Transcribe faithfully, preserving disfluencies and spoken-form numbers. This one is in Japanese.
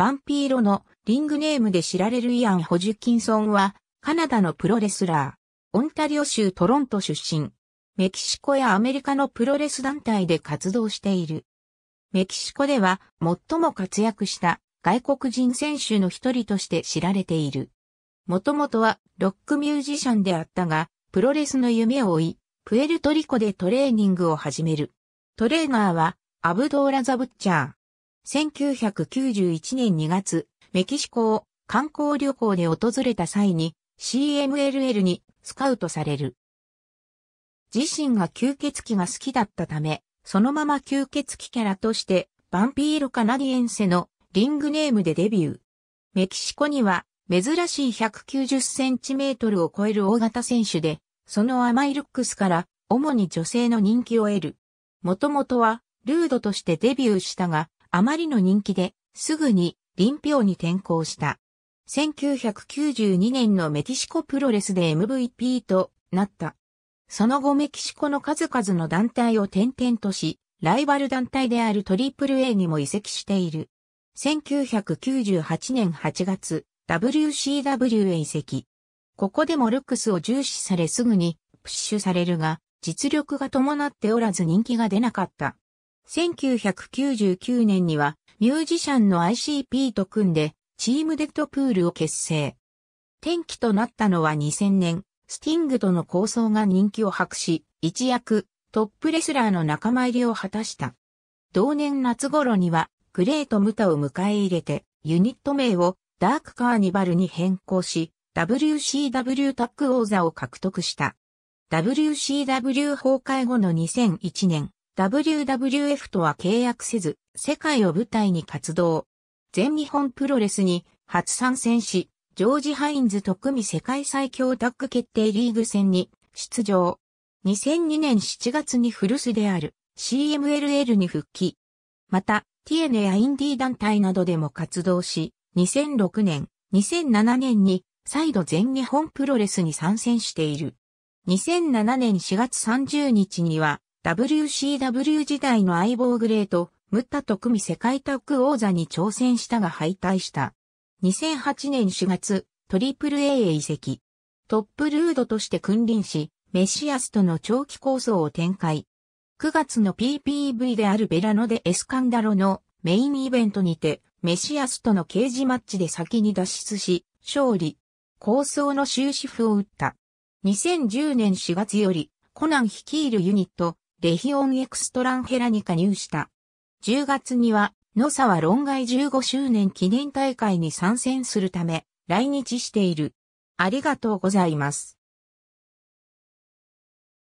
バンピーロのリングネームで知られるイアン・ホジキンソンは、カナダのプロレスラー、オンタリオ州トロント出身、メキシコやアメリカのプロレス団体で活動している。メキシコでは最も活躍した外国人選手の一人として知られている。もともとはロックミュージシャンであったが、プロレスの夢を追い、プエルトリコでトレーニングを始める。トレーナーはアブドーラ・ザ・ブッチャー。せんきゅうひゃくきゅうじゅういちねんにがつ、メキシコを観光旅行で訪れた際に シーエムエルエル にスカウトされる。自身が吸血鬼が好きだったため、そのまま吸血鬼キャラとしてバンピーロ・カナディエンセのリングネームでデビュー。メキシコには珍しいひゃくきゅうじゅっセンチメートルを超える大型選手で、その甘いルックスから主に女性の人気を得る。もともとはルードとしてデビューしたが、あまりの人気ですぐにリンピオに転向した。せんきゅうひゃくきゅうじゅうにねんのメキシコプロレスで エムブイピー となった。その後メキシコの数々の団体を転々とし、ライバル団体である トリプルエー にも移籍している。せんきゅうひゃくきゅうじゅうはちねんはちがつ、ダブリューシーダブリュー へ移籍。ここでもルックスを重視されすぐにプッシュされるが、実力が伴っておらず人気が出なかった。せんきゅうひゃくきゅうじゅうきゅうねんにはミュージシャンの アイシーピー と組んで、チームデッドプールを結成。転機となったのはにせんねん。スティングとの抗争が人気を博し、一躍、トップレスラーの仲間入りを果たした。同年夏頃には、グレート・ムタを迎え入れて、ユニット名をダーク・カーニバルに変更し、ダブリューシーダブリュー タッグ王座を獲得した。ダブリューシーダブリュー 崩壊後のにせんいちねん、ダブリューダブリューエフ とは契約せず、世界を舞台に活動。全日本プロレスに初参戦し、ジョージ・ハインズと組世界最強タッグ決定リーグ戦に出場。にせんにねんしちがつに古巣である シーエムエルエル に復帰。また ティーエヌエー やインディー団体などでも活動し、にせんろくねん、にせんななねんに再度全日本プロレスに参戦している。にせんななねんしがつさんじゅうにちには ダブリューシーダブリュー 時代の相棒グレート・ムッタと組世界タッグ王座に挑戦したが敗退した。にせんはちねんしがつ、トリプルエー へ移籍。トップルードとして君臨し、メシアスとの長期抗争を展開。くがつの ピーピーブイ であるベラノ・デ・エスカンダロのメインイベントにて、メシアスとのケージマッチで先に脱出し、勝利。抗争の終止符を打った。にせんじゅうねんしがつより、コナン率いるユニット、レヒオン・エクストランヘラに加入した。じゅうがつには、ノサワ論外じゅうごしゅうねん記念大会に参戦するため来日している。ありがとうございます。